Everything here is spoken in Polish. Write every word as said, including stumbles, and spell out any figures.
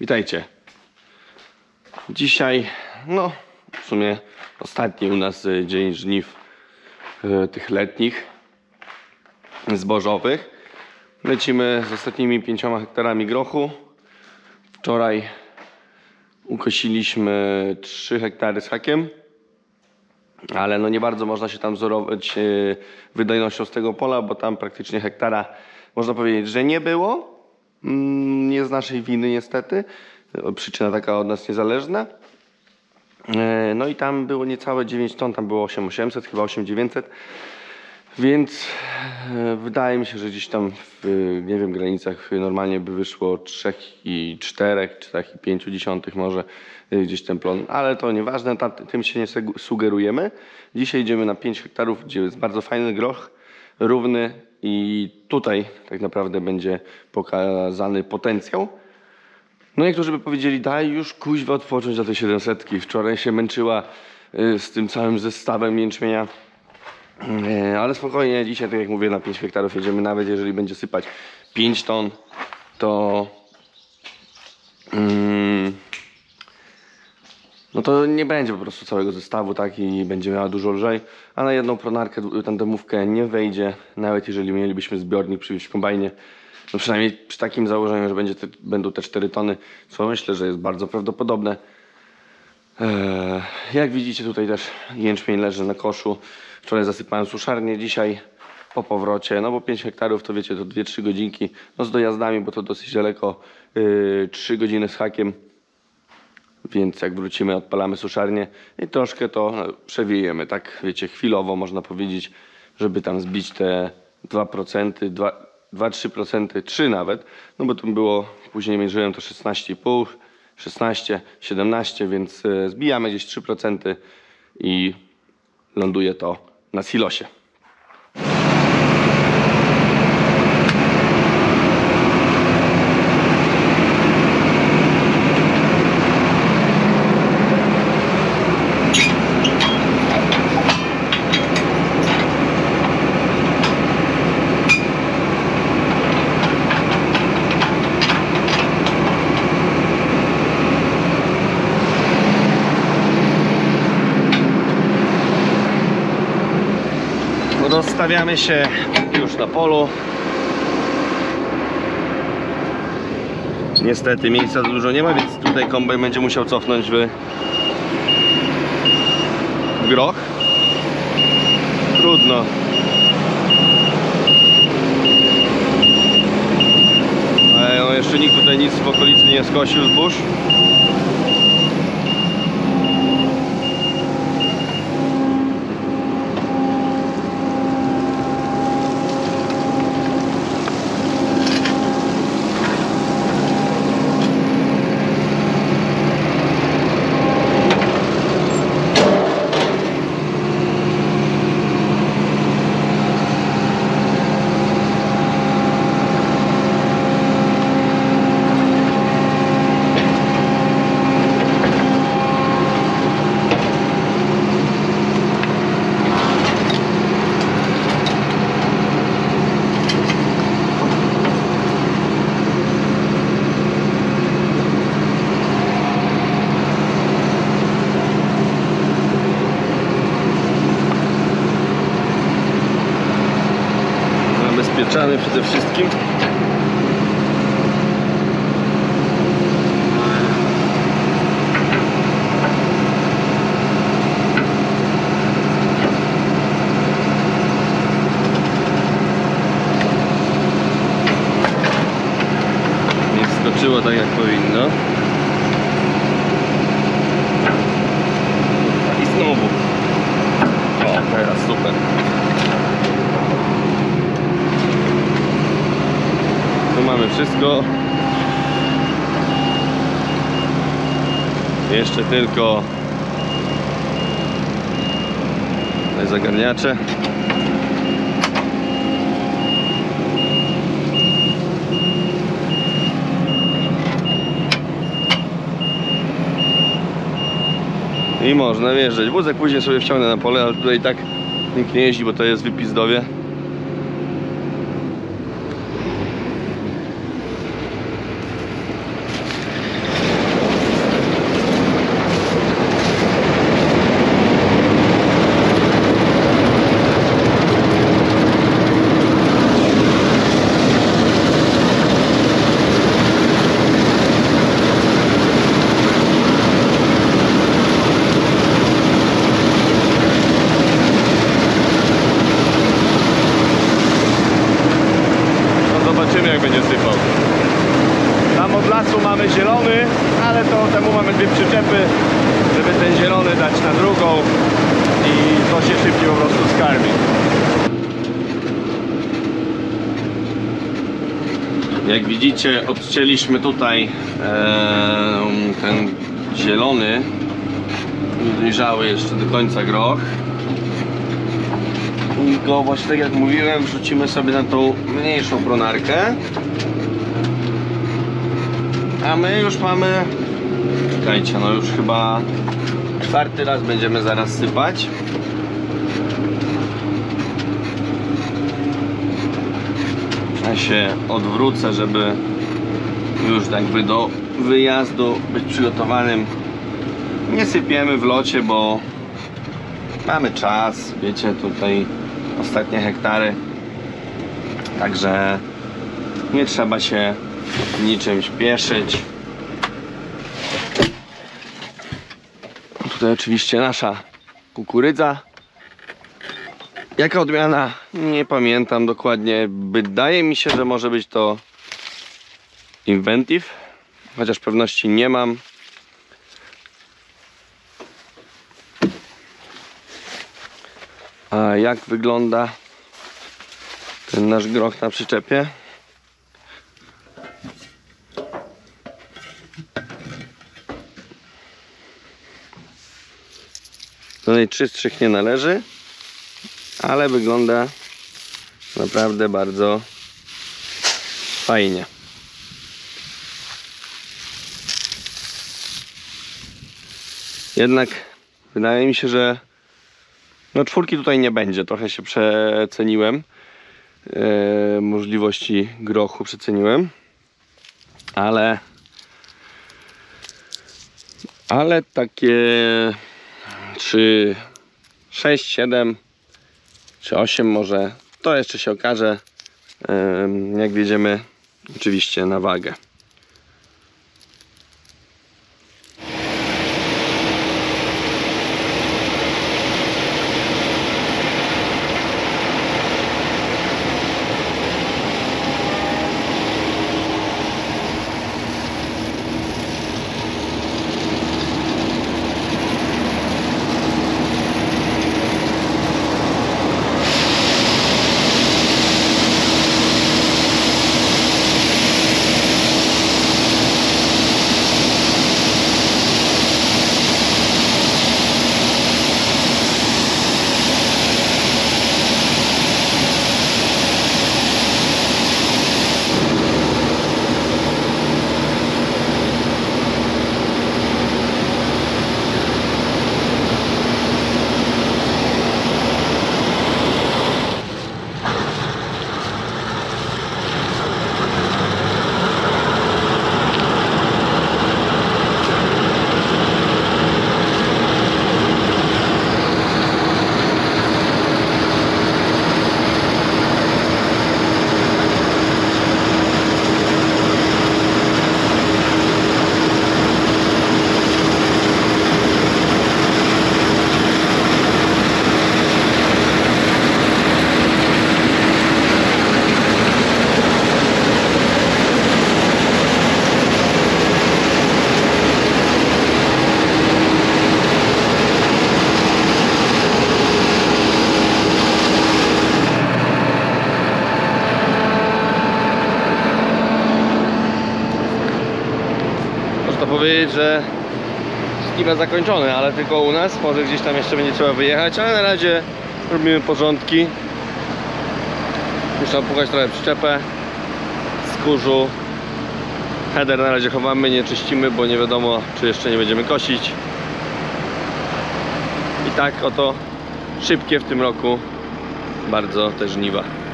Witajcie. Dzisiaj, no w sumie ostatni u nas dzień żniw e, tych letnich, zbożowych. Lecimy z ostatnimi pięcioma hektarami grochu. Wczoraj ukosiliśmy trzy hektary z hakiem, ale no nie bardzo można się tam wzorować e, wydajnością z tego pola, bo tam praktycznie hektara można powiedzieć, że nie było. Nie z naszej winy niestety, przyczyna taka od nas niezależna. No i tam było niecałe dziewięć ton, tam było osiem tysięcy osiemset, chyba osiem tysięcy dziewięćset. Więc wydaje mi się, że gdzieś tam w, nie wiem, granicach normalnie by wyszło trzy i cztery, cztery i pięć dziesiątych może gdzieś ten plon. Ale to nieważne, tam, tym się nie sugerujemy. Dzisiaj idziemy na pięć hektarów, gdzie jest bardzo fajny groch, równy. I tutaj tak naprawdę będzie pokazany potencjał. No niektórzy by powiedzieli, daj już kuźwa odpocząć dla tej siedemsetki. Wczoraj się męczyła z tym całym zestawem jęczmienia. Ale spokojnie, dzisiaj tak jak mówię, na pięć hektarów jedziemy. Nawet jeżeli będzie sypać pięć ton, to no to nie będzie po prostu całego zestawu, tak, i będzie miała dużo lżej, a na jedną pronarkę, tandemówkę nie wejdzie, nawet jeżeli mielibyśmy zbiornik przywieźć w kombajnie, no przynajmniej przy takim założeniu, że będzie te, będą te cztery tony, co myślę, że jest bardzo prawdopodobne. Eee, jak widzicie, tutaj też jęczmień leży na koszu, wczoraj zasypałem suszarnię, dzisiaj po powrocie, no bo pięć hektarów to wiecie, to dwie trzy godzinki, no z dojazdami, bo to dosyć daleko, yy, trzy godziny z hakiem. Więc jak wrócimy, odpalamy suszarnię i troszkę to przewijemy, tak wiecie, chwilowo można powiedzieć, żeby tam zbić te dwa procent, dwa trzy procent, trzy nawet, no bo to było, później mierzyłem to szesnaście i pół, szesnaście, siedemnaście, więc zbijamy gdzieś trzy procent i ląduje to na silosie. Stawiamy się już na polu. Niestety miejsca dużo nie ma, więc tutaj kombajn będzie musiał cofnąć w groch. Trudno. Ale no jeszcze nikt tutaj nic w okolicy nie skosił zbóż. Zabezpieczamy przede wszystkim. Nie skoczyło tak jak powinno. I znowu. O, teraz super. Tu mamy wszystko. Jeszcze tylko zagarniacze. I można wjeżdżać. Wózek później sobie wciągnę na pole, ale tutaj i tak nikt nie jeździ, bo to jest wypizdowie. placu mamy zielony, ale to temu mamy dwie przyczepy, żeby ten zielony dać na drugą i to się szybciej po prostu skarmi. Jak widzicie, odcięliśmy tutaj e, ten zielony, dojrzały jeszcze do końca groch i go właśnie, tak jak mówiłem, wrzucimy sobie na tą mniejszą pronarkę. A my już mamy, czekajcie, no już chyba czwarty raz będziemy zaraz sypać. Ja się odwrócę, żeby już jakby do wyjazdu być przygotowanym. Nie sypiemy w locie, bo mamy czas, wiecie, tutaj ostatnie hektary, także nie trzeba się niczym śpieszyć. Tutaj oczywiście nasza kukurydza. Jaka odmiana? Nie pamiętam dokładnie. Wydaje mi się, że może być to Inventive, chociaż pewności nie mam. A jak wygląda ten nasz groch na przyczepie? Do najczystszych nie należy, ale wygląda naprawdę bardzo fajnie. Jednak wydaje mi się, że no czwórki tutaj nie będzie, trochę się przeceniłem, yy, możliwości grochu przeceniłem, ale ale takie trzy, sześć, siedem czy osiem może, to jeszcze się okaże, yy, jak wjedziemy oczywiście na wagę. Powiedzieć, że skima zakończony, ale tylko u nas, może gdzieś tam jeszcze będzie trzeba wyjechać, ale na razie robimy porządki. Muszę opłukać trochę przyczepę z kurzu. Header na razie chowamy, nie czyścimy, bo nie wiadomo, czy jeszcze nie będziemy kosić. I tak oto szybkie w tym roku bardzo te żniwa.